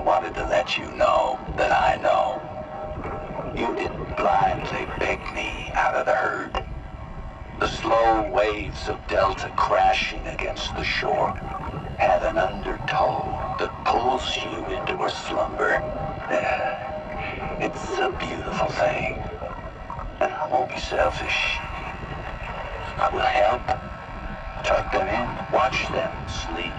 I wanted to let you know that I know. You didn't blindly pick me out of the herd. The slow waves of Delta crashing against the shore have an undertow that pulls you into a slumber. It's a beautiful thing. And I won't be selfish. I will help. Tuck them in. Watch them sleep.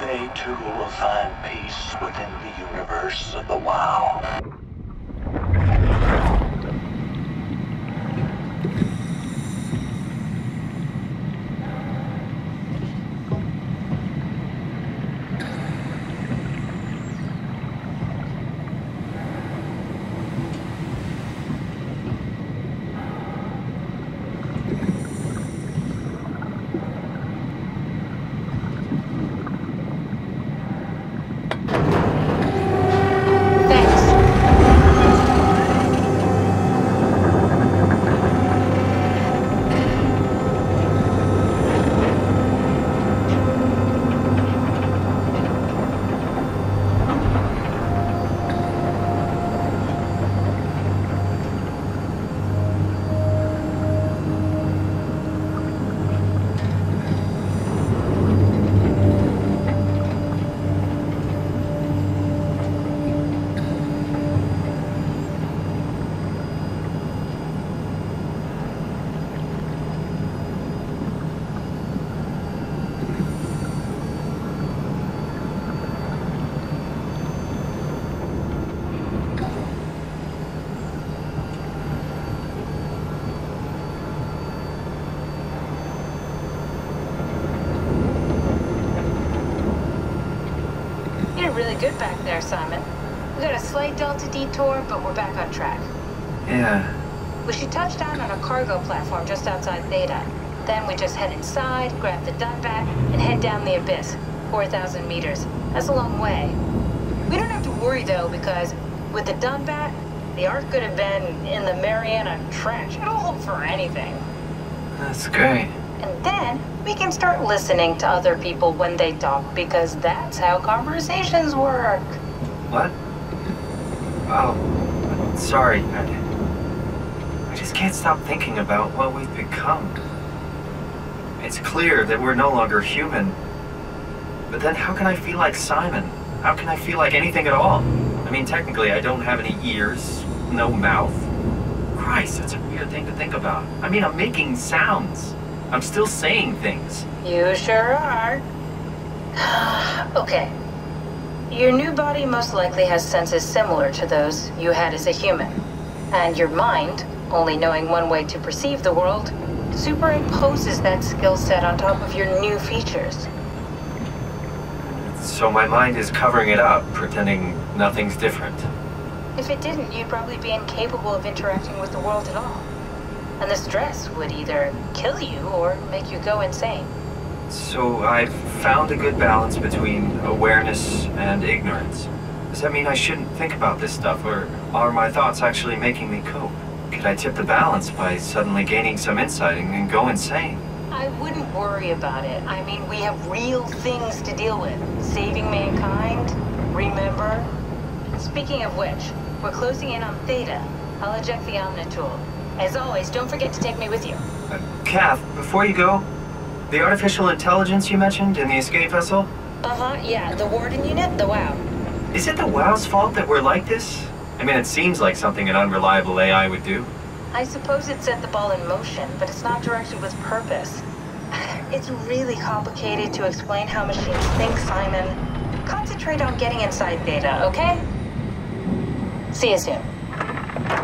They too will find peace within the universe of the WoW. Good back there, Simon. We got a slight Delta detour, but we're back on track. Yeah. We should touch down on a cargo platform just outside Theta. Then we just head inside, grab the Dunbat, and head down the abyss. 4,000 meters. That's a long way. We don't have to worry, though, because with the Dunbat, the Ark could have been in the Mariana Trench. It'll hold for anything. That's great. And then we can start listening to other people when they talk, because that's how conversations work. What? Oh, sorry. I just can't stop thinking about what we've become. It's clear that we're no longer human. But then how can I feel like Simon? How can I feel like anything at all? I mean, technically, I don't have any ears, no mouth. Christ, that's a weird thing to think about. I mean, I'm making sounds. I'm still saying things. You sure are. Okay. Your new body most likely has senses similar to those you had as a human. And your mind, only knowing one way to perceive the world, superimposes that skill set on top of your new features. So my mind is covering it up, pretending nothing's different. If it didn't, you'd probably be incapable of interacting with the world at all. And the stress would either kill you or make you go insane. So I've found a good balance between awareness and ignorance. Does that mean I shouldn't think about this stuff, or are my thoughts actually making me cope? Could I tip the balance by suddenly gaining some insight and go insane? I wouldn't worry about it. I mean, we have real things to deal with. Saving mankind, remember? Speaking of which, we're closing in on Theta. I'll eject the Omnitool. As always, don't forget to take me with you. Kath, before you go, the artificial intelligence you mentioned in the escape vessel? Yeah, the warden unit, the WoW. Is it the WoW's fault that we're like this? I mean, it seems like something an unreliable AI would do. I suppose it set the ball in motion, but it's not directed with purpose. It's really complicated to explain how machines think, Simon. Concentrate on getting inside Theta, okay? See you soon.